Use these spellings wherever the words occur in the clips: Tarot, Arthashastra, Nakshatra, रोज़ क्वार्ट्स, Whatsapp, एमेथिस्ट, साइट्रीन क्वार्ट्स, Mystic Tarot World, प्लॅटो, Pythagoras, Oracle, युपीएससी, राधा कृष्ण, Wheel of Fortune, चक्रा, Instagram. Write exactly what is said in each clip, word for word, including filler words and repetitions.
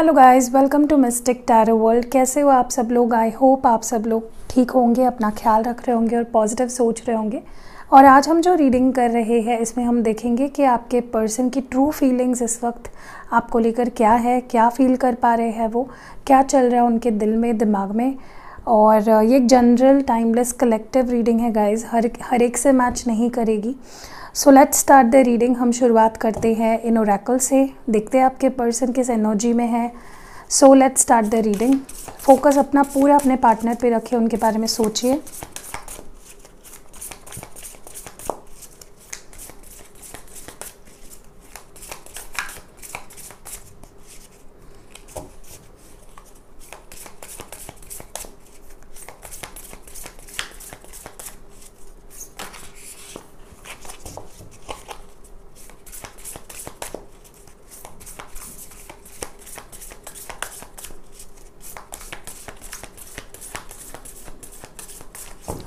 Hello guys, welcome to mistake tarot world. कैसे हो आप सब लोग? आई होप आप सब लोग ठीक होंगे, अपना ख्याल रख रहे होंगे और पॉजिटिव सोच रहे होंगे। और आज हम जो रीडिंग कर रहे हैं इसमें हम देखेंगे कि आपके पर्सन की ट्रू फीलिंग्स इस वक्त आपको लेकर क्या है, क्या फ़ील कर पा रहे हैं, वो क्या चल रहा है उनके दिल में, दिमाग में। और ये एक जनरल टाइमलेस कलेक्टिव रीडिंग है गाइज़, हर हर एक से मैच नहीं करेगी। So let's start the reading. हम शुरुआत करते हैं इन ओरेकल से, देखते हैं आपके पर्सन किस एनर्जी में है। So let's start the reading. Focus अपना पूरा अपने पार्टनर पे रखिए, उनके बारे में सोचिए।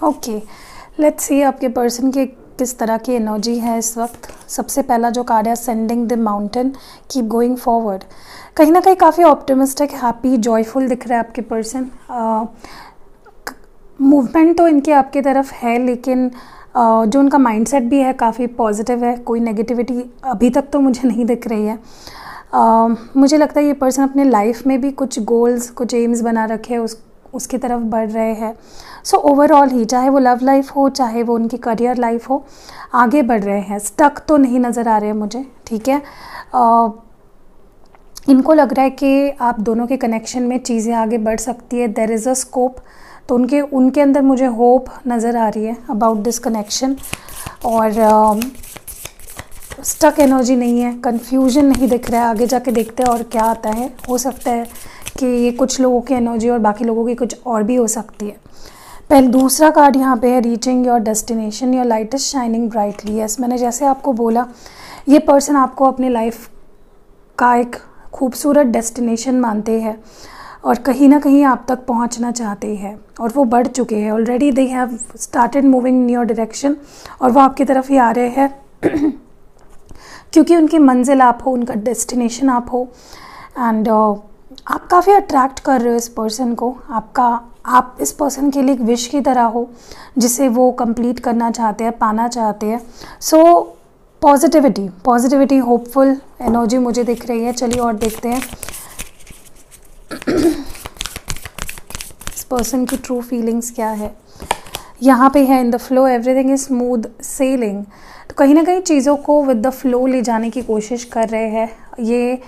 ओके, लेट्स सी आपके पर्सन की किस तरह की एनर्जी है इस वक्त। सबसे पहला जो कार्ड है, sending the mountain, keep going forward. कहीं ना कहीं काफ़ी ऑप्टिमिस्टिक, हैप्पी, जॉयफुल दिख रहा है आपके पर्सन। मूवमेंट तो इनके आपकी तरफ है, लेकिन uh, जो उनका माइंडसेट भी है काफ़ी पॉजिटिव है। कोई नेगेटिविटी अभी तक तो मुझे नहीं दिख रही है। uh, मुझे लगता है ये पर्सन अपने लाइफ में भी कुछ गोल्स, कुछ एम्स बना रखे हैं, उस उसकी तरफ बढ़ रहे हैं। सो ओवरऑल ही, चाहे वो लव लाइफ हो, चाहे वो उनकी करियर लाइफ हो, आगे बढ़ रहे हैं। स्टक तो नहीं नज़र आ रहे हैं मुझे, ठीक है। uh, इनको लग रहा है कि आप दोनों के कनेक्शन में चीज़ें आगे बढ़ सकती है। देयर इज़ अ स्कोप, तो उनके उनके अंदर मुझे होप नज़र आ रही है अबाउट दिस कनेक्शन। और स्टक uh, एनर्जी नहीं है, कन्फ्यूजन नहीं दिख रहा है। आगे जाके देखते हैं और क्या आता है। हो सकता है कि ये कुछ लोगों की एनर्जी और बाकी लोगों की कुछ और भी हो सकती है। पहले दूसरा कार्ड यहाँ पे है, reaching your destination, your light is shining brightly. Yes, मैंने जैसे आपको बोला, ये पर्सन आपको अपनी लाइफ का एक खूबसूरत डेस्टिनेशन मानते हैं और कहीं ना कहीं आप तक पहुँचना चाहते हैं और वो बढ़ चुके हैं already. They have started moving in your direction और वो आपकी तरफ ही आ रहे हैं क्योंकि उनकी मंजिल आप हो, उनका डेस्टिनेशन आप हो। एंड आप काफ़ी अट्रैक्ट कर रहे हो इस पर्सन को। आपका आप इस पर्सन के लिए एक विश की तरह हो जिसे वो कंप्लीट करना चाहते हैं, पाना चाहते हैं। So positivity positivity hopeful energy मुझे दिख रही है। चलिए और देखते हैं इस पर्सन की ट्रू फीलिंग्स क्या है। यहाँ पे है, in the flow everything is smooth sailing. तो कहीं ना कहीं चीज़ों को विद द फ्लो ले जाने की कोशिश कर रहे हैं ये।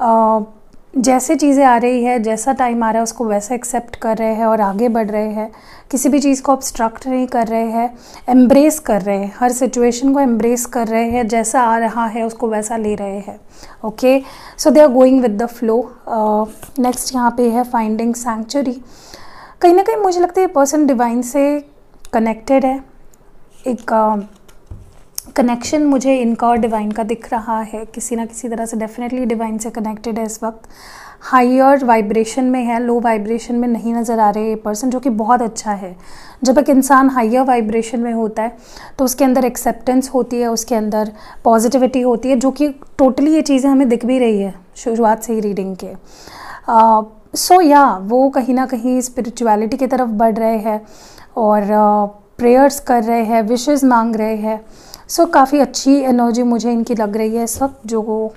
आ, जैसे चीज़ें आ रही है, जैसा टाइम आ रहा है, उसको वैसा एक्सेप्ट कर रहे हैं और आगे बढ़ रहे हैं। किसी भी चीज़ को ऑब्स्ट्रक्ट नहीं कर रहे हैं, एम्ब्रेस कर रहे हैं, हर सिचुएशन को एम्ब्रेस कर रहे हैं। जैसा आ रहा है उसको वैसा ले रहे हैं। Okay, so they are going with the flow. Next यहाँ पे है, फाइंडिंग सैंक्चुरी। कहीं ना कहीं मुझे लगता है ये पर्सन डिवाइन से कनेक्टेड है। एक uh, कनेक्शन मुझे इनका और डिवाइन का दिख रहा है, किसी ना किसी तरह से। डेफिनेटली डिवाइन से कनेक्टेड है इस वक्त। हायर वाइब्रेशन में है, लो वाइब्रेशन में नहीं नज़र आ रहे ये पर्सन, जो कि बहुत अच्छा है। जब एक इंसान हायर वाइब्रेशन में होता है तो उसके अंदर एक्सेप्टेंस होती है, उसके अंदर पॉजिटिविटी होती है, जो कि टोटली ये चीज़ें हमें दिख भी रही है शुरुआत से ही रीडिंग के। सो uh, या so yeah, वो कहीं ना कहीं स्पिरिचुअलिटी की तरफ बढ़ रहे हैं और प्रेयर्स uh, कर रहे हैं, विशेज़ मांग रहे हैं। सो so, काफ़ी अच्छी एनर्जी मुझे इनकी लग रही है इस वक्त, जो को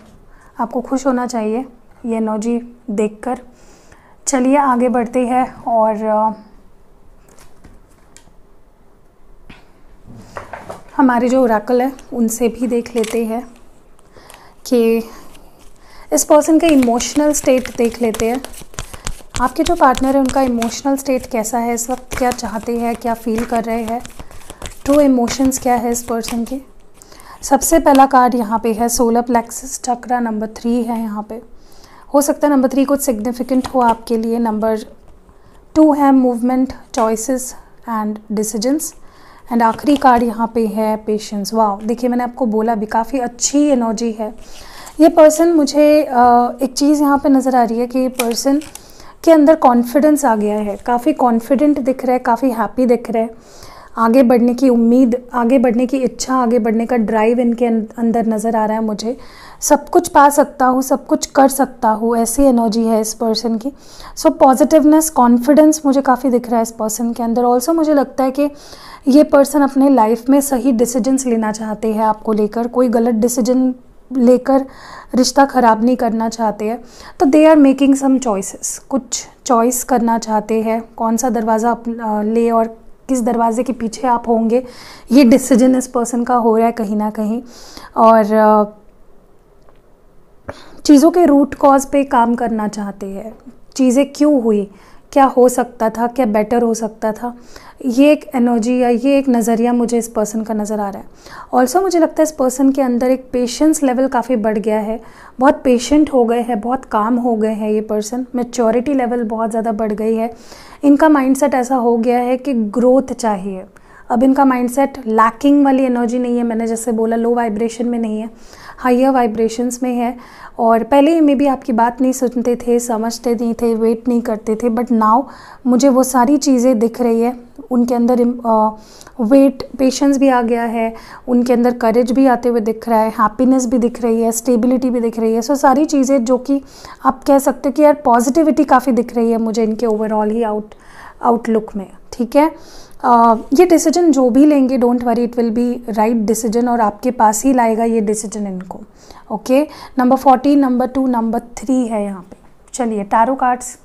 आपको खुश होना चाहिए ये एनर्जी देखकर। चलिए आगे बढ़ते हैं और हमारे जो ओरेकल है उनसे भी देख लेते हैं कि इस पर्सन का इमोशनल स्टेट देख लेते हैं। आपके जो पार्टनर है उनका इमोशनल स्टेट कैसा है इस वक्त, क्या चाहते हैं, क्या फ़ील कर रहे हैं, ट्रू इमोशंस क्या है इस पर्सन के। सबसे पहला कार्ड यहाँ पे है, solar plexus चक्रा, number three है यहाँ पे। हो सकता है नंबर थ्री कुछ सिग्निफिकेंट हो आपके लिए। नंबर टू है, movement, choices and decisions. And आखिरी कार्ड यहाँ पे है, पेशेंस। वाओ, देखिए मैंने आपको बोला भी, काफ़ी अच्छी एनर्जी है। ये पर्सन मुझे आ, एक चीज़ यहाँ पर नज़र आ रही है कि ये पर्सन के अंदर कॉन्फिडेंस आ गया है। काफ़ी कॉन्फिडेंट दिख रहा है, काफ़ी हैप्पी दिख रहा है। आगे बढ़ने की उम्मीद, आगे बढ़ने की इच्छा, आगे बढ़ने का ड्राइव इनके अंदर नज़र आ रहा है मुझे। सब कुछ पा सकता हूँ, सब कुछ कर सकता हूँ, ऐसी एनर्जी है इस पर्सन की। सो पॉजिटिवनेस, कॉन्फिडेंस मुझे काफ़ी दिख रहा है इस पर्सन के अंदर। ऑल्सो मुझे लगता है कि ये पर्सन अपने लाइफ में सही डिसीजंस लेना चाहते हैं आपको लेकर, कोई गलत डिसीजन लेकर रिश्ता ख़राब नहीं करना चाहते हैं। तो they are making some choices, कुछ चॉइस करना चाहते हैं, कौन सा दरवाज़ा आप ले और किस दरवाजे के पीछे आप होंगे, ये डिसीजन इस पर्सन का हो रहा है कहीं ना कहीं। और चीज़ों के रूट कॉज पे काम करना चाहते हैं, चीज़ें क्यों हुई, क्या हो सकता था, क्या बेटर हो सकता था, ये एक एनर्जी या ये एक नज़रिया मुझे इस पर्सन का नज़र आ रहा है। ऑल्सो मुझे लगता है इस पर्सन के अंदर एक पेशेंस लेवल काफ़ी बढ़ गया है, बहुत पेशेंट हो गए हैं, बहुत काम हो गए हैं ये पर्सन। मैच्योरिटी लेवल बहुत ज़्यादा बढ़ गई है, इनका माइंडसेट ऐसा हो गया है कि ग्रोथ चाहिए। अब इनका माइंडसेट लैकिंग वाली एनर्जी नहीं है, मैंने जैसे बोला लो वाइब्रेशन में नहीं है, हायर वाइब्रेशंस में है। और पहले मे बी आपकी बात नहीं सुनते थे, समझते नहीं थे, वेट नहीं करते थे, बट नाउ मुझे वो सारी चीज़ें दिख रही है। उनके अंदर वेट, पेशेंस भी आ गया है, उनके अंदर करेज भी आते हुए दिख रहा है, हैप्पीनेस भी दिख रही है, स्टेबिलिटी भी दिख रही है। सो सारी चीज़ें जो कि आप कह सकते हो कि यार पॉजिटिविटी काफ़ी दिख रही है मुझे इनके ओवरऑल ही आउट आउटलुक में। ठीक है, Uh, ये डिसीजन जो भी लेंगे, don't worry, it will be right decision और आपके पास ही लाएगा ये डिसीजन इनको। Okay, number fourteen, number two, number three है यहाँ पे। चलिए टैरो कार्ड्स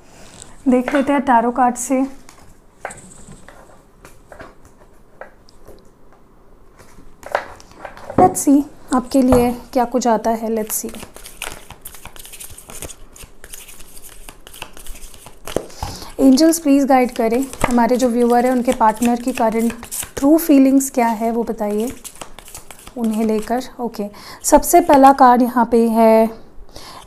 देख लेते हैं। टैरो कार्ड्स से लेट्स सी आपके लिए क्या कुछ आता है। Let's see, angels please guide करें हमारे जो व्यूअर हैं, उनके पार्टनर की करंट ट्रू फीलिंग्स क्या है वो बताइए उन्हें लेकर। ओके, सबसे पहला कार्ड यहाँ पे है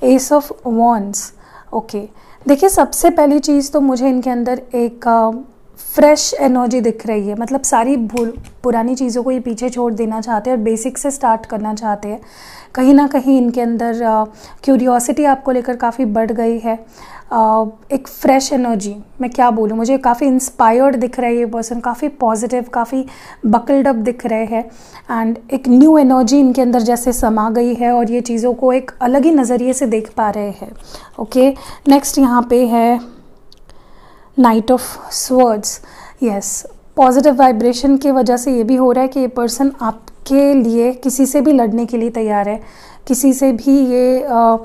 एस ऑफ वॉन्ड्स। ओके, देखिए सबसे पहली चीज़ तो मुझे इनके अंदर एक फ्रेश एनर्जी दिख रही है, मतलब सारी पुरानी चीज़ों को ये पीछे छोड़ देना चाहते हैं और बेसिक से स्टार्ट करना चाहते हैं। कहीं ना कहीं इनके अंदर क्यूरियोसिटी uh, आपको लेकर काफ़ी बढ़ गई है, uh, एक फ्रेश एनर्जी, मैं क्या बोलूँ, मुझे काफ़ी इंस्पायर्ड दिख रहा है ये पर्सन, काफ़ी पॉजिटिव, काफ़ी बकल्ड अप दिख रहे हैं। एंड एक न्यू एनर्जी इनके अंदर जैसे समा गई है और ये चीज़ों को एक अलग ही नज़रिए से देख पा रहे हैं। ओके, नेक्स्ट यहाँ पे है knight of swords. Yes, positive vibration की वजह से ये भी हो रहा है कि ये पर्सन आप के लिए किसी से भी लड़ने के लिए तैयार है, किसी से भी ये आ,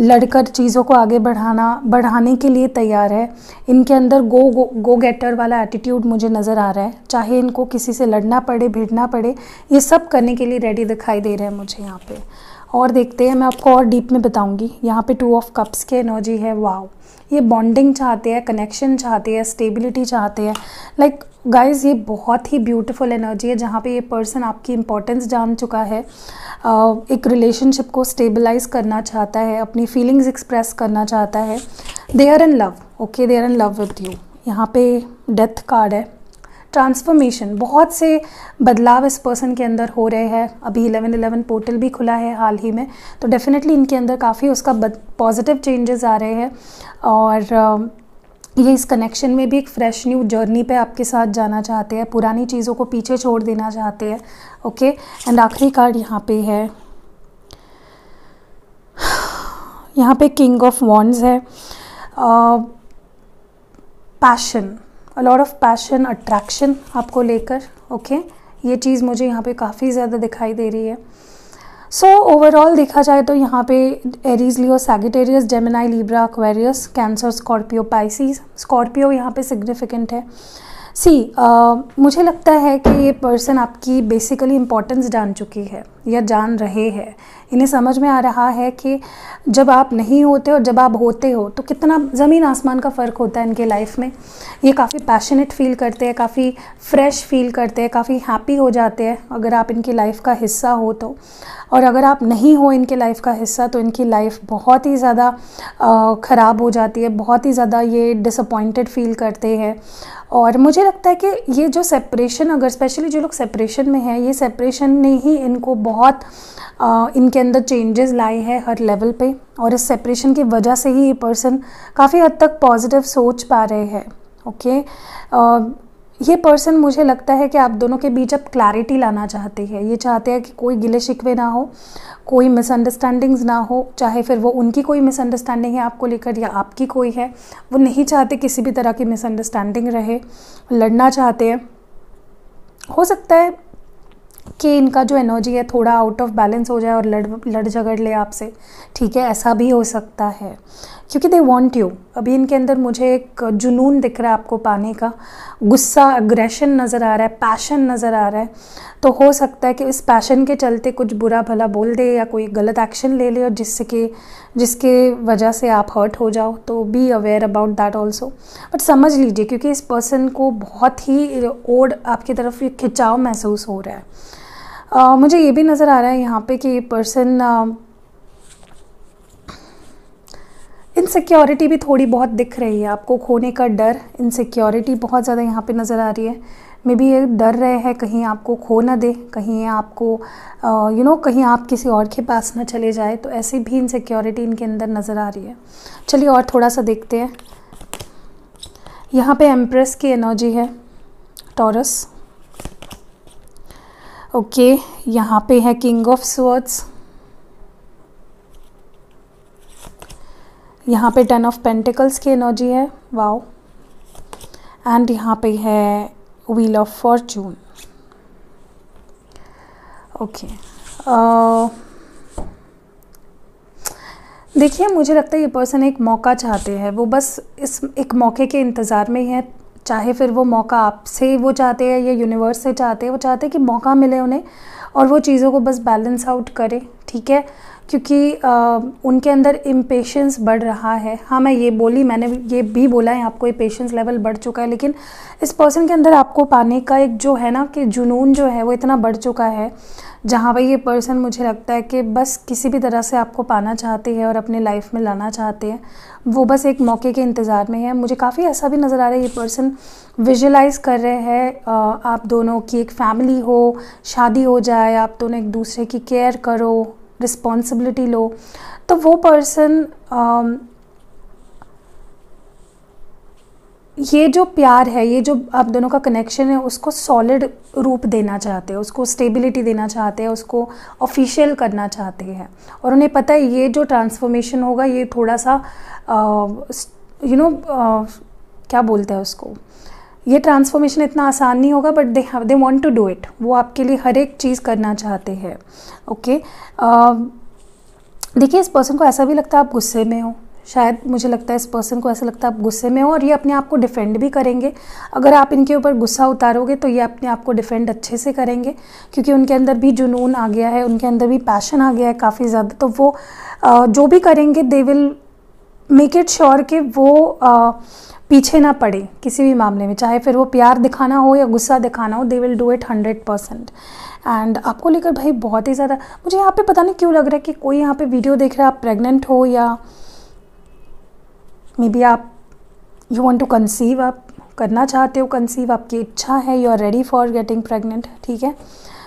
लड़कर चीज़ों को आगे बढ़ाना बढ़ाने के लिए तैयार है। इनके अंदर गो गो गो गेटर वाला एटीट्यूड मुझे नज़र आ रहा है, चाहे इनको किसी से लड़ना पड़े, भिड़ना पड़े, ये सब करने के लिए रेडी दिखाई दे रहे हैं मुझे यहाँ पे। और देखते हैं, मैं आपको और डीप में बताऊँगी। यहाँ पे टू ऑफ कप्स की एनर्जी है। वाओ, ये बॉन्डिंग चाहते हैं, कनेक्शन चाहते हैं, स्टेबिलिटी चाहते हैं। लाइक like, गाइज़, ये बहुत ही ब्यूटीफुल एनर्जी है जहाँ पे ये पर्सन आपकी इम्पोर्टेंस जान चुका है, एक रिलेशनशिप को स्टेबलाइज करना चाहता है, अपनी फीलिंग्स एक्सप्रेस करना चाहता है। They are in love. Okay, they are in love with you. यहाँ पे डेथ कार्ड है, ट्रांसफॉर्मेशन, बहुत से बदलाव इस पर्सन के अंदर हो रहे हैं। अभी इलेवन इलेवन पोर्टल भी खुला है हाल ही में, तो डेफिनेटली इनके अंदर काफ़ी उसका पॉजिटिव चेंजेस आ रहे हैं। और uh, ये इस कनेक्शन में भी एक फ्रेश न्यू जर्नी पे आपके साथ जाना चाहते हैं, पुरानी चीज़ों को पीछे छोड़ देना चाहते हैं। ओके, एंड आखिरी कार्ड यहाँ पे है, यहाँ पे किंग ऑफ वॉन्ड्स है। Passion, a lot of passion, attraction आपको लेकर। ओके, ये चीज़ मुझे यहाँ पे काफ़ी ज़्यादा दिखाई दे रही है। सो so, ओवरऑल देखा जाए तो यहाँ पे Aries, Leo, Sagittarius, Gemini, Libra, Aquarius, Cancer, Scorpio, Pisces. Scorpio यहाँ पे सिग्निफिकेंट है। सी uh, मुझे लगता है कि ये पर्सन आपकी बेसिकली इम्पोर्टेंस जान चुकी है या जान रहे हैं। इन्हें समझ में आ रहा है कि जब आप नहीं होते और जब आप होते हो तो कितना ज़मीन आसमान का फ़र्क होता है इनके लाइफ में। ये काफ़ी पैशनेट फील करते हैं, काफ़ी फ्रेश फील करते हैं, काफ़ी हैप्पी हो जाते हैं अगर आप इनकी लाइफ का हिस्सा हो तो। और अगर आप नहीं हो इनके लाइफ का हिस्सा तो इनकी लाइफ बहुत ही ज़्यादा ख़राब हो जाती है, बहुत ही ज़्यादा ये डिसअपॉइंटेड फील करते हैं। और मुझे लगता है कि ये जो सेपरेशन, अगर स्पेशली जो लोग सेपरेशन में हैं, ये सेपरेशन ने ही इनको बहुत आ, इनके अंदर चेंजेस लाए हैं हर लेवल पे। और इस सेपरेशन की वजह से ही ये पर्सन काफ़ी हद तक पॉजिटिव सोच पा रहे हैं। ओके, ये पर्सन मुझे लगता है कि आप दोनों के बीच अब क्लैरिटी लाना चाहते हैं। ये चाहते हैं कि कोई गिले शिकवे ना हो, कोई मिसअंडरस्टैंडिंग्स ना हो, चाहे फिर वो उनकी कोई मिसअंडरस्टैंडिंग है आपको लेकर या आपकी कोई है। वो नहीं चाहते किसी भी तरह की मिसअंडरस्टैंडिंग रहे, लड़ना चाहते हैं। हो सकता है कि इनका जो एनर्जी है थोड़ा आउट ऑफ बैलेंस हो जाए और लड़ लड़ झगड़ ले आपसे, ठीक है, ऐसा भी हो सकता है, क्योंकि दे वांट यू। अभी इनके अंदर मुझे एक जुनून दिख रहा है आपको पाने का, गुस्सा, अग्रेशन नज़र आ रहा है, पैशन नज़र आ रहा है। तो हो सकता है कि इस पैशन के चलते कुछ बुरा भला बोल दे या कोई गलत एक्शन ले ले और जिससे कि जिसके वजह से आप हर्ट हो जाओ। तो be aware about that also, but समझ लीजिए क्योंकि इस पर्सन को बहुत ही ओड आपकी तरफ ये खिंचाव महसूस हो रहा है। Uh, मुझे ये भी नज़र आ रहा है यहाँ पे कि ये पर्सन इनसिक्योरिटी uh, भी थोड़ी बहुत दिख रही है आपको, खोने का डर, इनसिक्योरिटी बहुत ज़्यादा यहाँ पे नज़र आ रही है। मे बी ये डर रहे हैं कहीं आपको खो ना दे, कहीं आपको you uh, know you know, कहीं आप किसी और के पास ना चले जाए, तो ऐसी भी इनसिक्योरिटी इनके अंदर नज़र आ रही है। चलिए और थोड़ा सा देखते हैं। यहाँ पे एम्प्रेस की एनर्जी है, टॉरस, ओके okay, यहाँ पे है किंग ऑफ स्वॉर्ड्स, यहाँ पे टेन ऑफ पेंटिकल्स की एनर्जी है, वाओ, एंड यहाँ पे है व्हील ऑफ फॉर्चून। ओके, देखिए मुझे लगता है ये पर्सन एक मौका चाहते हैं, वो बस इस एक मौके के इंतज़ार में है। चाहे फिर वो मौका आपसे वो चाहते हैं या यूनिवर्स से चाहते हैं, वो चाहते हैं कि मौका मिले उन्हें और वो चीज़ों को बस बैलेंस आउट करें, ठीक है, क्योंकि आ, उनके अंदर इम्पेशेंस बढ़ रहा है। हाँ, मैं ये बोली, मैंने ये भी बोला है आपको, ये पेशेंस लेवल बढ़ चुका है, लेकिन इस पर्सन के अंदर आपको पाने का एक जो है ना कि जुनून जो है वो इतना बढ़ चुका है, जहाँ पर ये पर्सन मुझे लगता है कि बस किसी भी तरह से आपको पाना चाहते हैं और अपने लाइफ में लाना चाहते हैं। वो बस एक मौके के इंतज़ार में है। मुझे काफ़ी ऐसा भी नज़र आ रहा है ये पर्सन विजुलाइज़ कर रहे हैं आप दोनों की एक फैमिली हो, शादी हो जाए, आप दोनों एक दूसरे की केयर करो, रिस्पॉन्सिबिलिटी लो। तो वो पर्सन ये जो प्यार है, ये जो आप दोनों का कनेक्शन है, उसको सॉलिड रूप देना चाहते हैं, उसको स्टेबिलिटी देना चाहते हैं, उसको ऑफिशियल करना चाहते हैं। और उन्हें पता है ये जो ट्रांसफॉर्मेशन होगा ये थोड़ा सा यू नो क्या बोलते हैं उसको, ये ट्रांसफॉर्मेशन इतना आसान नहीं होगा, but they they want to do it. वो आपके लिए हर एक चीज़ करना चाहते हैं। ओके, देखिए इस पर्सन को ऐसा भी लगता है आप गुस्से में हो, शायद मुझे लगता है इस पर्सन को ऐसा लगता है आप गुस्से में हो, और ये अपने आप को डिफेंड भी करेंगे। अगर आप इनके ऊपर गुस्सा उतारोगे तो ये अपने आप को डिफेंड अच्छे से करेंगे, क्योंकि उनके अंदर भी जुनून आ गया है, उनके अंदर भी पैशन आ गया है काफ़ी ज़्यादा। तो वो uh, जो भी करेंगे they will make it sure कि वो uh, पीछे ना पड़े किसी भी मामले में, चाहे फिर वो प्यार दिखाना हो या गुस्सा दिखाना हो, they will do it hundred percent. And आपको लेकर भाई बहुत ही ज़्यादा मुझे यहाँ पे पता नहीं क्यों लग रहा है कि कोई यहाँ पे वीडियो देख रहा है, आप प्रेग्नेंट हो या मे बी आप यू वांट टू कंसीव, आप करना चाहते हो कंसीव, आपकी इच्छा है, you are ready for getting pregnant, ठीक है।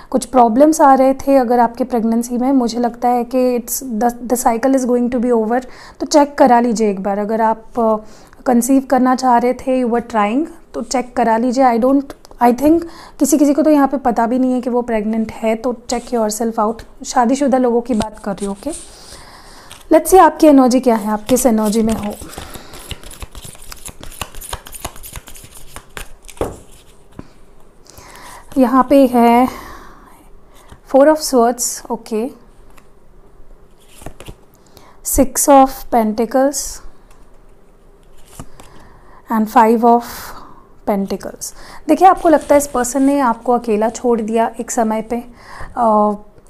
कुछ प्रॉब्लम्स आ रहे थे अगर आपके प्रेगनेंसी में, मुझे लगता है कि it's the cycle is going to be over. तो चेक करा लीजिए एक बार, अगर आप कंसीव करना चाह रहे थे, यू वर ट्राइंग, तो चेक करा लीजिए। आई डोंट आई थिंक किसी किसी को तो यहाँ पे पता भी नहीं है कि वो प्रेग्नेंट है, तो चेक योरसेल्फ आउट। शादीशुदा लोगों की बात कर रही हूँ। ओके, लेट्स सी आपकी एनर्जी क्या है, आप किस एनर्जी में हो। यहाँ पे है four of swords, okay, six of pentacles and five of pentacles. देखिए आपको लगता है इस पर्सन ने आपको अकेला छोड़ दिया एक समय पे,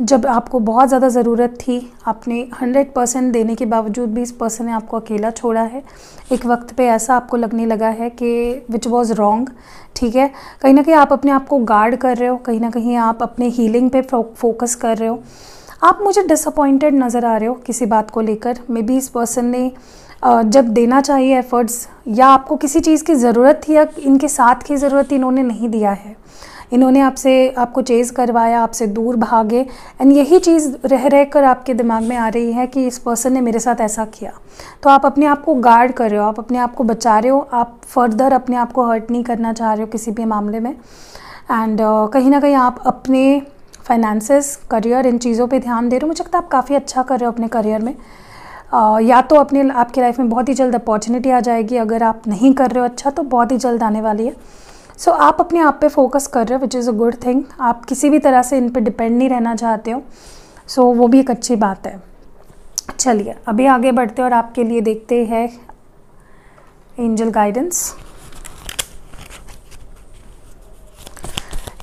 जब आपको बहुत ज़्यादा ज़रूरत थी, आपने हंड्रेड परसेंट देने के बावजूद भी इस पर्सन ने आपको अकेला छोड़ा है। एक वक्त पे ऐसा आपको लगने लगा है कि विच वॉज़ रॉन्ग, ठीक है। कहीं ना कहीं आप अपने आप को गार्ड कर रहे हो, कहीं ना कहीं आप अपने हीलिंग पे फोकस कर रहे हो। आप मुझे डिसअपॉइंटेड नज़र आ रहे हो किसी बात को लेकर। मे बी इस पर्सन ने जब देना चाहिए एफर्ट्स, या आपको किसी चीज़ की ज़रूरत थी या इनके साथ की ज़रूरत, इन्होंने नहीं दिया है। इन्होंने आपसे आपको चेज़ करवाया, आपसे दूर भागे, एंड यही चीज़ रह रह कर आपके दिमाग में आ रही है कि इस पर्सन ने मेरे साथ ऐसा किया। तो आप अपने आप को गार्ड कर रहे हो, आप अपने आप को बचा रहे हो, आप फर्दर अपने आप को हर्ट नहीं करना चाह रहे हो किसी भी मामले में। एंड uh, कहीं ना कहीं आप अपने फाइनेंसेस, करियर, इन चीज़ों पे ध्यान दे रहे हो। मुझे लगता है आप काफ़ी अच्छा कर रहे हो अपने करियर में। uh, या तो अपने आपकी लाइफ में बहुत ही जल्द अपॉर्चुनिटी आ जाएगी, अगर आप नहीं कर रहे हो अच्छा तो बहुत ही जल्द आने वाली है। सो so, आप अपने आप पे फोकस कर रहे हो, which is a good thing. आप किसी भी तरह से इन पर डिपेंड नहीं रहना चाहते हो, सो so, वो भी एक अच्छी बात है। चलिए अभी आगे बढ़ते हैं और आपके लिए देखते हैं एंजल गाइडेंस।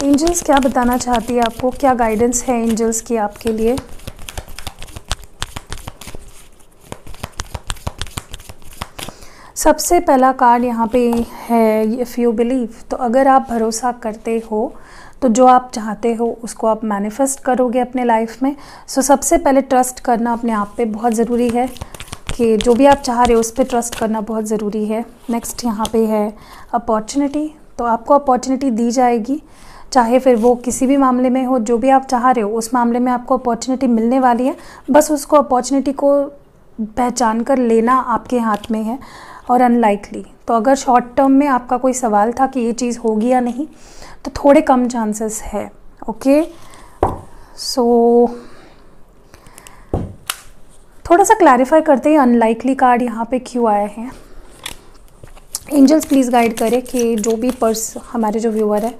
एंजल्स क्या बताना चाहती है आपको, क्या गाइडेंस है एंजल्स की आपके लिए? सबसे पहला कार्ड यहाँ पे है इफ़ यू बिलीव। तो अगर आप भरोसा करते हो तो जो आप चाहते हो उसको आप मैनिफेस्ट करोगे अपने लाइफ में। सो सबसे पहले ट्रस्ट करना अपने आप पे बहुत ज़रूरी है, कि जो भी आप चाह रहे हो उस पर ट्रस्ट करना बहुत ज़रूरी है। नेक्स्ट यहाँ पे है अपॉर्चुनिटी। तो आपको अपॉर्चुनिटी दी जाएगी, चाहे फिर वो किसी भी मामले में हो, जो भी आप चाह रहे हो उस मामले में आपको अपॉर्चुनिटी मिलने वाली है। बस उसको अपॉर्चुनिटी को पहचान कर लेना आपके हाथ में है, और अनलाइकली। तो अगर शॉर्ट टर्म में आपका कोई सवाल था कि ये चीज़ होगी या नहीं, तो थोड़े कम चांसेस है। ओके सो so, थोड़ा सा क्लैरिफाई करते हैं अनलाइकली कार्ड यहाँ पे क्यों आए हैं। एंजल्स प्लीज़ गाइड करें कि जो भी पर्स हमारे जो व्यूअर है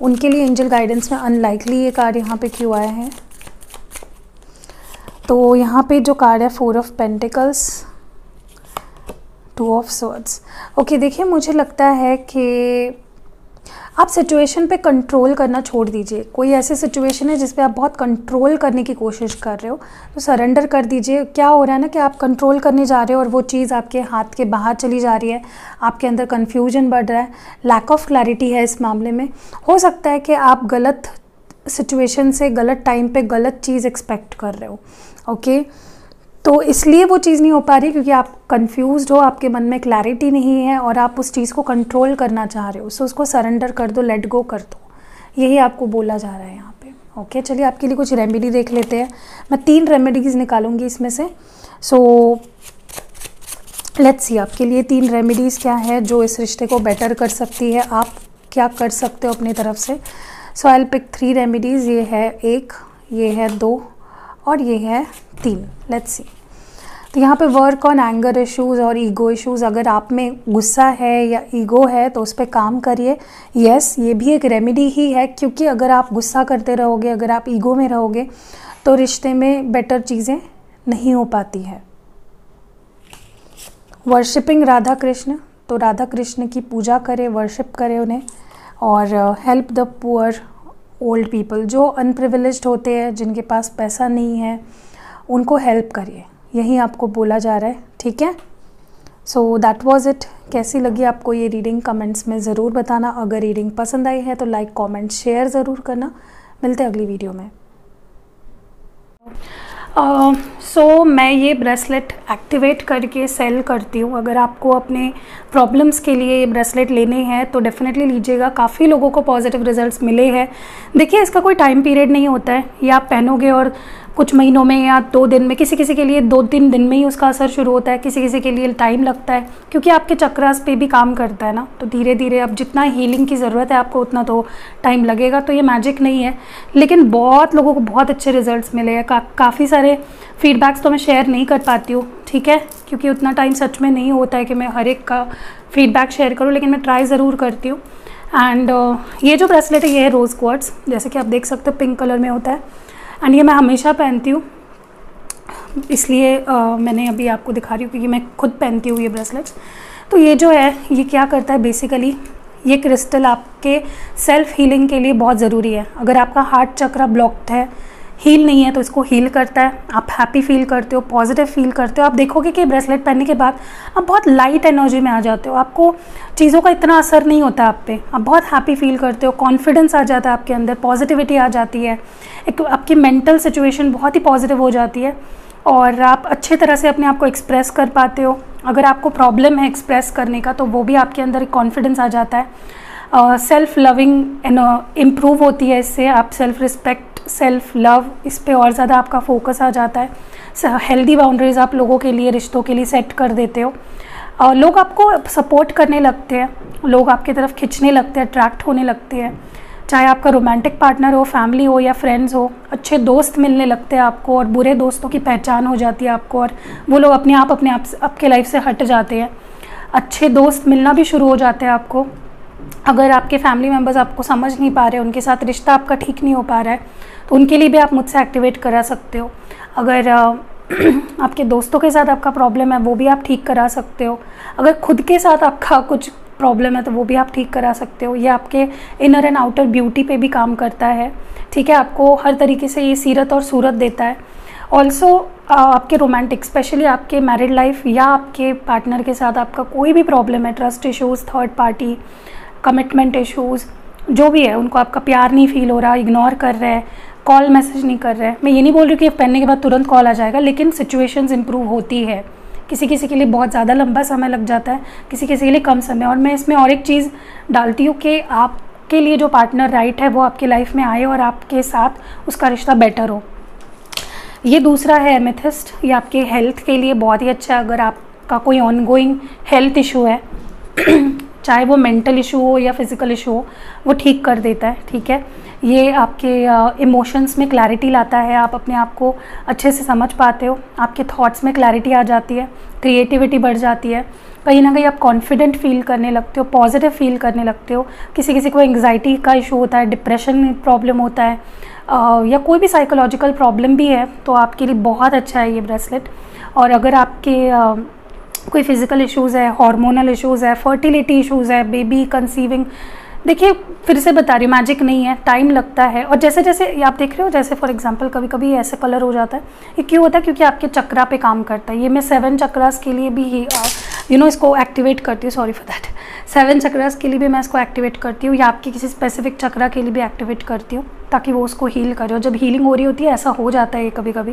उनके लिए एंजल गाइडेंस में अनलाइकली ये कार्ड यहाँ पे क्यों आए हैं। तो यहाँ पे जो कार्ड है four of pentacles, two of swords. Okay देखिए, मुझे लगता है कि आप सिचुएशन पे कंट्रोल करना छोड़ दीजिए। कोई ऐसी सिचुएशन है जिस पे आप बहुत कंट्रोल करने की कोशिश कर रहे हो, तो सरेंडर कर दीजिए। क्या हो रहा है ना कि आप कंट्रोल करने जा रहे हो और वो चीज़ आपके हाथ के बाहर चली जा रही है, आपके अंदर कन्फ्यूजन बढ़ रहा है, लैक ऑफ क्लैरिटी है इस मामले में। हो सकता है कि आप गलत सिचुएशन से गलत टाइम पे गलत चीज़ एक्सपेक्ट कर रहे हो। Okay okay? तो इसलिए वो चीज़ नहीं हो पा रही, क्योंकि आप कंफ्यूज्ड हो, आपके मन में क्लैरिटी नहीं है और आप उस चीज़ को कंट्रोल करना चाह रहे हो। सो उसको सरेंडर कर दो, लेट गो कर दो, यही आपको बोला जा रहा है यहाँ पे। ओके okay, चलिए आपके लिए कुछ रेमेडी देख लेते हैं। मैं तीन रेमेडीज़ निकालूंगी इसमें से। सो लेट्स सी आपके लिए तीन रेमेडीज़ क्या है जो इस रिश्ते को बेटर कर सकती है, आप क्या कर सकते हो अपनी तरफ से। So I will pick three remedies. ये है एक, ये है दो और ये है तीन। Let's see. तो यहाँ पे वर्क ऑन एंगर इश्यूज़ और ईगो इश्यूज़। अगर आप में गुस्सा है या ईगो है तो उस पर काम करिए। यस, ये भी एक रेमेडी ही है, क्योंकि अगर आप गुस्सा करते रहोगे, अगर आप ईगो में रहोगे, तो रिश्ते में बेटर चीज़ें नहीं हो पाती है। वर्शिपिंग राधा कृष्ण, तो राधा कृष्ण की पूजा करें, वर्शिप करें उन्हें, और help the poor old people, जो अनप्रिविलेज्ड होते हैं, जिनके पास पैसा नहीं है, उनको हेल्प करिए। यही आपको बोला जा रहा है, ठीक है। So that was it. कैसी लगी आपको ये रीडिंग कमेंट्स में ज़रूर बताना। अगर रीडिंग पसंद आई है तो लाइक, कमेंट, शेयर ज़रूर करना। मिलते हैं अगली वीडियो में। सो uh, so, मैं ये ब्रेसलेट एक्टिवेट करके सेल करती हूँ। अगर आपको अपने प्रॉब्लम्स के लिए ये ब्रेसलेट लेने हैं तो डेफिनेटली लीजिएगा। काफ़ी लोगों को पॉजिटिव रिजल्ट्स मिले हैं। देखिए, इसका कोई टाइम पीरियड नहीं होता है। ये आप पहनोगे और कुछ महीनों में या दो दिन में, किसी किसी के लिए दो तीन दिन में ही उसका असर शुरू होता है, किसी किसी के लिए टाइम लगता है, क्योंकि आपके चक्रास पे भी काम करता है ना। तो धीरे धीरे अब जितना हीलिंग की ज़रूरत है आपको उतना तो टाइम लगेगा। तो ये मैजिक नहीं है, लेकिन बहुत लोगों को बहुत अच्छे रिजल्ट्स मिले हैं। का, काफ़ी सारे फीडबैक्स तो मैं शेयर नहीं कर पाती हूँ, ठीक है, क्योंकि उतना टाइम सच में नहीं होता है कि मैं हर एक का फीडबैक शेयर करूँ, लेकिन मैं ट्राई ज़रूर करती हूँ। एंड uh, ये जो ब्रेसलेट है ये है रोज़ क्वार्ट्स, जैसे कि आप देख सकते हो पिंक कलर में होता है। एंड ये मैं हमेशा पहनती हूँ, इसलिए uh, मैंने अभी आपको दिखा रही हूँ, क्योंकि मैं खुद पहनती हूँ ये ब्रेसलेट्स। तो ये जो है ये क्या करता है बेसिकली, ये क्रिस्टल आपके सेल्फ हीलिंग के लिए बहुत ज़रूरी है। अगर आपका हार्ट चक्रा ब्लॉक्ड है, हील नहीं है, तो इसको हील करता है। आप हैप्पी फील करते हो, पॉजिटिव फील करते हो। आप देखोगे कि ब्रेसलेट पहनने के बाद आप बहुत लाइट एनर्जी में आ जाते हो, आपको चीज़ों का इतना असर नहीं होता आप पे। आप बहुत हैप्पी फील करते हो, कॉन्फिडेंस आ जाता है आपके अंदर, पॉजिटिविटी आ जाती है, एक आपकी मेंटल सिचुएशन बहुत ही पॉजिटिव हो जाती है, और आप अच्छे तरह से अपने आप को एक्सप्रेस कर पाते हो। अगर आपको प्रॉब्लम है एक्सप्रेस करने का, तो वो भी आपके अंदर एक कॉन्फिडेंस आ जाता है। सेल्फ लविंग इम्प्रूव होती है इससे, आप सेल्फ रिस्पेक्ट, सेल्फ लव, इस पे और ज़्यादा आपका फोकस आ जाता है। हेल्दी बाउंड्रीज आप लोगों के लिए, रिश्तों के लिए सेट कर देते हो। uh, लोग आपको सपोर्ट करने लगते हैं, लोग आपकी तरफ खींचने लगते हैं, अट्रैक्ट होने लगते हैं, चाहे आपका रोमांटिक पार्टनर हो, फैमिली हो या फ्रेंड्स हो। अच्छे दोस्त मिलने लगते हैं आपको और बुरे दोस्तों की पहचान हो जाती है आपको, और वो लोग अपने आप अपने आप आपके लाइफ से हट जाते हैं। अच्छे दोस्त मिलना भी शुरू हो जाते हैं आपको। अगर आपके फैमिली मेम्बर्स आपको समझ नहीं पा रहे, उनके साथ रिश्ता आपका ठीक नहीं हो पा रहा है, तो उनके लिए भी आप मुझसे एक्टिवेट करा सकते हो। अगर आपके दोस्तों के साथ आपका प्रॉब्लम है, वो भी आप ठीक करा सकते हो। अगर खुद के साथ आपका कुछ प्रॉब्लम है तो वो भी आप ठीक करा सकते हो। ये आपके इनर एंड आउटर ब्यूटी पे भी काम करता है, ठीक है। आपको हर तरीके से ये सीरत और सूरत देता है। ऑल्सो आपके रोमांटिक, स्पेशली आपके मैरिड लाइफ या आपके पार्टनर के साथ आपका कोई भी प्रॉब्लम है, trust issues, third party, commitment issues, जो भी है, उनको आपका प्यार नहीं फील हो रहा, इग्नोर कर रहे हैं, कॉल मैसेज नहीं कर रहे हैं। मैं ये नहीं बोल रही कि पहनने के बाद तुरंत कॉल आ जाएगा, लेकिन सिचुएशंस इंप्रूव होती है। किसी किसी के लिए बहुत ज़्यादा लंबा समय लग जाता है, किसी किसी के लिए कम समय। और मैं इसमें और एक चीज़ डालती हूँ कि आपके लिए जो पार्टनर राइट है वो आपके लाइफ में आए और आपके साथ उसका रिश्ता बेटर हो। ये दूसरा है एमेथिस्ट, ये आपके हेल्थ के लिए बहुत ही अच्छा है। अगर आपका कोई ऑनगोइंग हेल्थ इशू है चाहे वो मेंटल इशू हो या फिज़िकल इशू हो, वो ठीक कर देता है, ठीक है। ये आपके इमोशंस में क्लैरिटी लाता है, आप अपने आप को अच्छे से समझ पाते हो, आपके थॉट्स में क्लैरिटी आ जाती है, क्रिएटिविटी बढ़ जाती है, कहीं ना कहीं आप कॉन्फिडेंट फील करने लगते हो, पॉजिटिव फील करने लगते हो। किसी किसी को एंग्जाइटी का इशू होता है, डिप्रेशन प्रॉब्लम होता है, आ, या कोई भी साइकोलॉजिकल प्रॉब्लम भी है, तो आपके लिए बहुत अच्छा है ये ब्रेसलेट। और अगर आपके आ, कोई फिज़िकल इश्यूज़ है, हार्मोनल इश्यूज़ है, फर्टिलिटी इश्यूज़ है, बेबी कंसीविंग, देखिए फिर से बता रही हूँ, मैजिक नहीं है, टाइम लगता है। और जैसे जैसे आप देख रहे हो, जैसे फॉर एग्जांपल कभी कभी ऐसे कलर हो जाता है, ये क्यों होता है? क्योंकि आपके चक्रा पे काम करता है। ये मैं सेवन चक्रास के लिए भी यू नो you know, इसको एक्टिवेट करती हूँ, sorry for that. Seven chakras के लिए भी मैं इसको एक्टिवेट करती हूँ, या आपके किसी स्पेसिफिक चक्रा के लिए भी एक्टिवेट करती हूँ, ताकि वो उसको हील करे। और जब हीलिंग हो रही होती है ऐसा हो जाता है कभी कभी।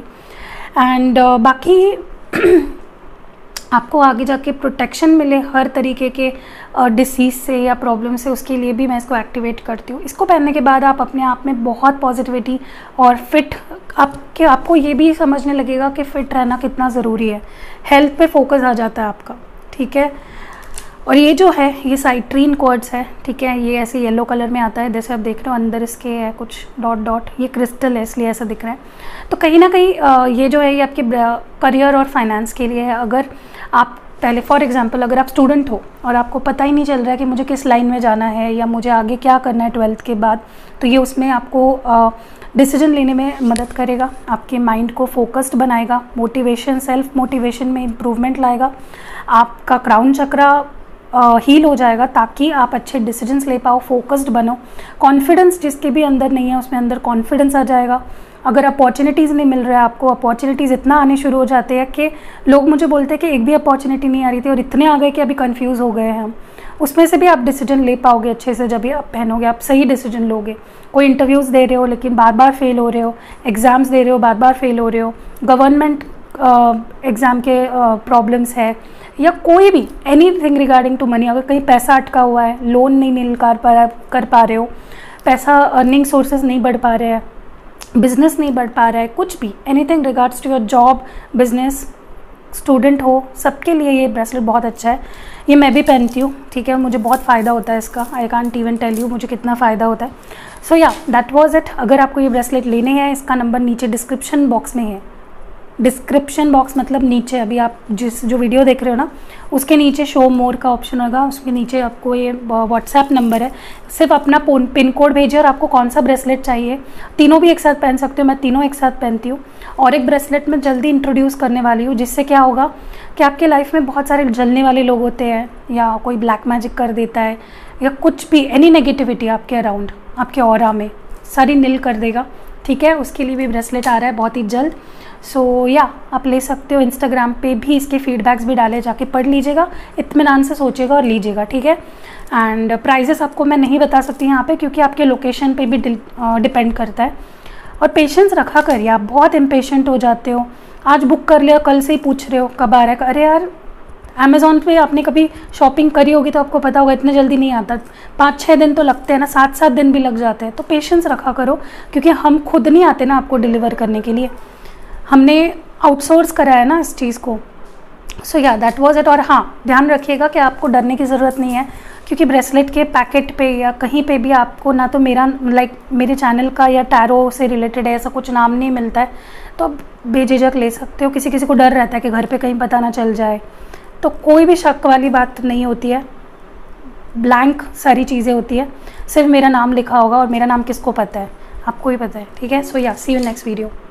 एंड uh, बाकी आपको आगे जाके प्रोटेक्शन मिले हर तरीके के डिसीज़ से या प्रॉब्लम से, उसके लिए भी मैं इसको एक्टिवेट करती हूँ। इसको पहनने के बाद आप अपने आप में बहुत पॉजिटिविटी और फिट, आपके आपको ये भी समझने लगेगा कि फ़िट रहना कितना ज़रूरी है। हेल्थ पे फोकस आ जाता है आपका, ठीक है। और ये जो है ये साइट्रीन क्वार्ट्स है, ठीक है। ये ऐसे येलो कलर में आता है, जैसे आप देख रहे हो अंदर इसके है कुछ डॉट डॉट, ये क्रिस्टल है इसलिए ऐसा दिख रहा है। तो कहीं ना कहीं ये जो है ये आपके करियर और फाइनेंस के लिए है। अगर आप पहले फॉर एग्जांपल अगर आप स्टूडेंट हो और आपको पता ही नहीं चल रहा है कि मुझे किस लाइन में जाना है या मुझे आगे क्या करना है ट्वेल्थ के बाद, तो ये उसमें आपको डिसीजन लेने में मदद करेगा, आपके माइंड को फोकस्ड बनाएगा, मोटिवेशन, सेल्फ मोटिवेशन में इम्प्रूवमेंट लाएगा, आपका क्राउन चक्रा हील uh, हो जाएगा, ताकि आप अच्छे डिसीजंस ले पाओ, फोकस्ड बनो। कॉन्फिडेंस जिसके भी अंदर नहीं है उसमें अंदर कॉन्फिडेंस आ जाएगा। अगर अपॉर्चुनिटीज़ नहीं मिल रहा है आपको, अपॉर्चुनिटीज़ इतना आने शुरू हो जाते हैं कि लोग मुझे बोलते हैं कि एक भी अपॉर्चुनिटी नहीं आ रही थी और इतने आ गए कि अभी कंफ्यूज हो गए हैं हम। उसमें से भी आप डिसीजन ले पाओगे अच्छे से, जब आप पहनोगे आप सही डिसीजन लोगे। कोई इंटरव्यूज़ दे रहे हो लेकिन बार बार फेल हो रहे हो, एग्ज़ाम्स दे रहे हो बार बार फेल हो रहे हो, गवर्नमेंट एग्ज़ाम uh, के प्रॉब्लम्स uh, है, या कोई भी एनीथिंग रिगार्डिंग टू मनी, अगर कहीं पैसा अटका हुआ है, लोन नहीं निकाल पा कर पा रहे हो, पैसा अर्निंग सोर्सेज नहीं बढ़ पा रहे हैं, बिजनेस नहीं बढ़ पा रहा है, कुछ भी anything regards to your job, business, student हो, सबके लिए ये ब्रेसलेट बहुत अच्छा है। ये मैं भी पहनती हूँ, ठीक है, मुझे बहुत फ़ायदा होता है इसका। I can't even tell you मुझे कितना फ़ायदा होता है। सो या दैट वाज इट। अगर आपको ये ब्रेसलेट लेने हैं, इसका नंबर नीचे डिस्क्रिप्शन बॉक्स में है। डिस्क्रिप्शन बॉक्स मतलब नीचे, अभी आप जिस जो वीडियो देख रहे हो ना उसके नीचे शो मोर का ऑप्शन होगा, उसके नीचे आपको ये व्हाट्सएप नंबर है, सिर्फ अपना पिन कोड भेजिए और आपको कौन सा ब्रेसलेट चाहिए। तीनों भी एक साथ पहन सकते हो, मैं तीनों एक साथ पहनती हूँ। और एक ब्रेसलेट मैं जल्दी इंट्रोड्यूस करने वाली हूँ, जिससे क्या होगा कि आपके लाइफ में बहुत सारे जलने वाले लोग होते हैं, या कोई ब्लैक मैजिक कर देता है, या कुछ भी एनी नेगेटिविटी आपके अराउंड, आपके ऑरा में सारी नील कर देगा, ठीक है। उसके लिए भी ब्रेसलेट आ रहा है बहुत ही जल्द। सो so, या yeah, आप ले सकते हो। इंस्टाग्राम पे भी इसके फीडबैक्स भी डाले, जाके पढ़ लीजिएगा, इत्मीनान से सोचेगा और लीजिएगा, ठीक है। एंड प्राइजेस आपको मैं नहीं बता सकती यहाँ पे, क्योंकि आपके लोकेशन पे भी डिपेंड करता है। और पेशेंस रखा करिए, आप बहुत इम्पेशेंट हो जाते हो, आज बुक कर लिया कल से ही पूछ रहे हो कब आ रहा है, अरे यार अमेज़ॉन पे आपने कभी शॉपिंग करी होगी तो आपको पता होगा इतने जल्दी नहीं आता, पाँच छः दिन तो लगते हैं ना, सात सात दिन भी लग जाते हैं। तो पेशेंस रखा करो क्योंकि हम खुद नहीं आते ना आपको डिलीवर करने के लिए, हमने आउटसोर्स करा है ना इस चीज़ को। सो या दैट वाज इट। और हाँ, ध्यान रखिएगा कि आपको डरने की ज़रूरत नहीं है क्योंकि ब्रेसलेट के पैकेट पे या कहीं पे भी आपको ना तो मेरा लाइक मेरे चैनल का या टैरो से रिलेटेड है ऐसा कुछ नाम नहीं मिलता है, तो आप बेझिझक ले सकते हो। किसी किसी को डर रहता है कि घर पे कहीं पता ना चल जाए, तो कोई भी शक वाली बात नहीं होती है, ब्लैंक सारी चीज़ें होती है, सिर्फ मेरा नाम लिखा होगा और मेरा नाम किसको पता है, आपको ही पता है। ठीक है, सो या सी यू नेक्स्ट वीडियो।